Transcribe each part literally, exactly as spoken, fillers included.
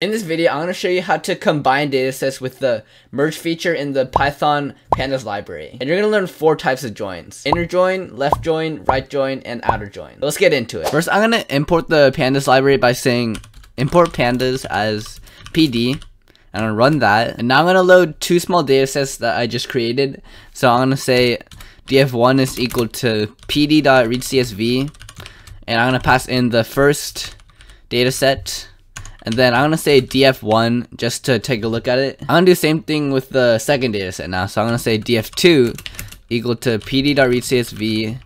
In this video, I'm going to show you how to combine data sets with the merge feature in the Python pandas library. And you're going to learn four types of joins: inner join, left join, right join, and outer join. Let's get into it. First, I'm going to import the pandas library by saying import pandas as P D. I'm going to run that. And now I'm going to load two small data sets that I just created. So I'm going to say d f one is equal to p d dot read c s v. And I'm going to pass in the first data set. And then I'm going to say d f one just to take a look at it. I'm going to do the same thing with the second data set now. So I'm going to say d f two equal to p d dot read c s v. And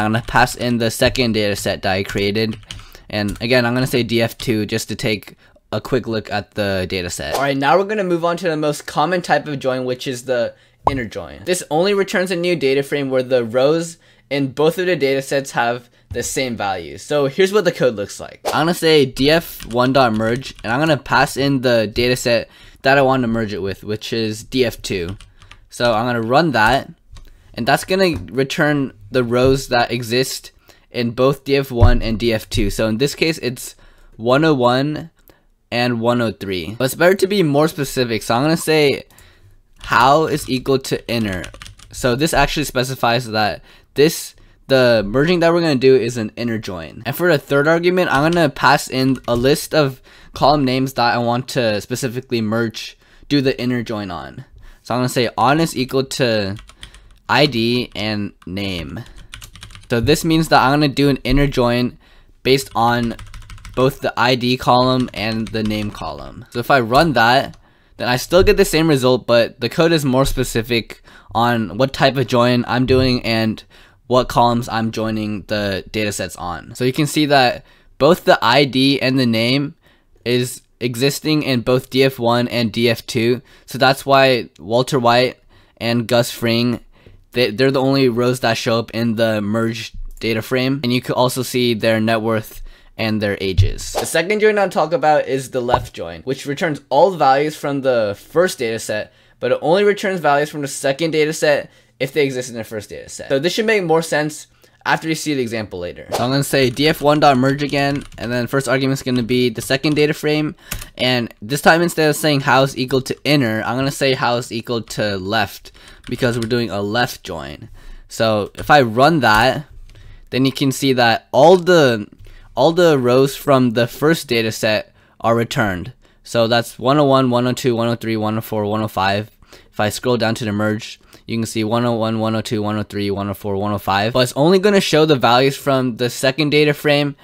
I'm going to pass in the second data set that I created. And again, I'm going to say d f two just to take a quick look at the data set. Alright, now we're going to move on to the most common type of join, which is the inner join. This only returns a new data frame where the rows in both of the data sets have the same value. So here's what the code looks like. I'm going to say d f one dot merge, and I'm going to pass in the data set that I want to merge it with, which is d f two. So I'm going to run that, and that's going to return the rows that exist in both d f one and d f two. So in this case, it's one oh one and one oh three. But it's better to be more specific, so I'm going to say how is equal to inner. So this actually specifies that this the merging that we're going to do is an inner join. And for the third argument, I'm going to pass in a list of column names that I want to specifically merge, do the inner join on. So I'm going to say on is equal to I D and name. So this means that I'm going to do an inner join based on both the I D column and the name column. So if I run that, then I still get the same result, but the code is more specific on what type of join I'm doing and what columns I'm joining the datasets on. So you can see that both the I D and the name is existing in both d f one and d f two. So that's why Walter White and Gus Fring, they, they're the only rows that show up in the merge data frame. And you can also see their net worth and their ages. The second join I'll talk about is the left join, which returns all values from the first dataset, but it only returns values from the second dataset if they exist in their first data set. So this should make more sense after you see the example later. So I'm going to say d f one dot merge again, and then first argument is going to be the second data frame, and this time instead of saying how is equal to inner, I'm going to say how is equal to left, because we're doing a left join. So if I run that, then you can see that all the all the rows from the first data set are returned. So that's one oh one, one oh two, one oh three, one oh four, one oh five. If I scroll down to the merge, you can see one oh one, one oh two, one oh three, one oh four, one oh five. But it's only going to show the values from the second data frame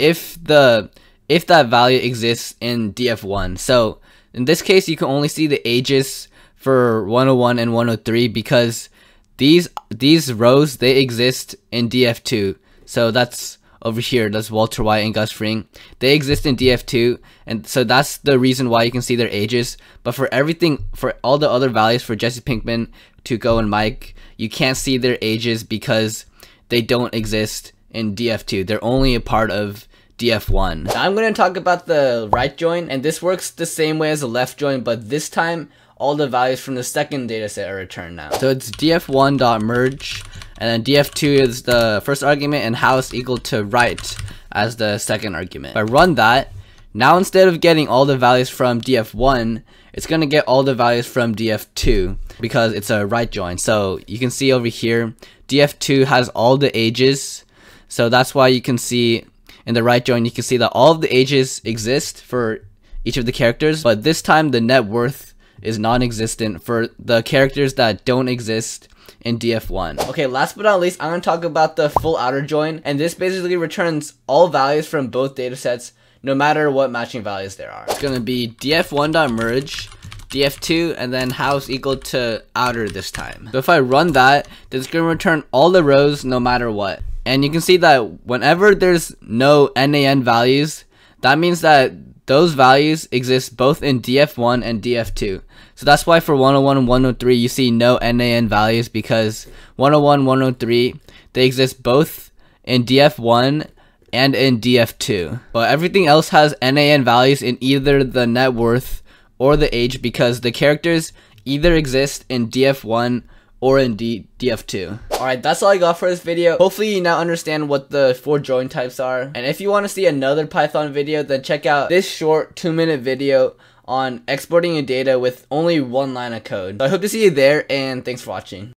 if the if that value exists in d f one. So in this case, you can only see the ages for one oh one and one oh three because these these rows, they exist in d f two. So that's over here. That's Walter White and Gus Fring. They exist in d f two, and so that's the reason why you can see their ages. But for everything, for all the other values, for Jesse Pinkman, Tuco, and Mike, you can't see their ages because they don't exist in d f two. They're only a part of d f one. Now I'm going to talk about the right join, and this works the same way as the left join, but this time all the values from the second data set are returned now. So it's d f one dot merge, and then d f two is the first argument, and how is equal to right as the second argument. If I run that, now instead of getting all the values from d f one, it's going to get all the values from d f two because it's a right join. So you can see over here, d f two has all the ages. So that's why you can see in the right join, you can see that all of the ages exist for each of the characters, but this time the net worth is non-existent for the characters that don't exist in d f one. Okay, last but not least, I'm going to talk about the full outer join, and this basically returns all values from both datasets, no matter what matching values there are. It's going to be d f one dot merge, d f two, and then how is equal to outer this time. So if I run that, then it's going to return all the rows no matter what. And you can see that whenever there's no N A N values, that means that those values exist both in d f one and d f two. So that's why for one oh one and one oh three, you see no N A N values because one oh one, one oh three, they exist both in d f one and in d f two. But everything else has N A N values in either the net worth or the age because the characters either exist in d f one or in D F two. Alright, that's all I got for this video. Hopefully you now understand what the four drawing types are. And if you want to see another Python video, then check out this short two minute video on exporting your data with only one line of code. So I hope to see you there, and thanks for watching.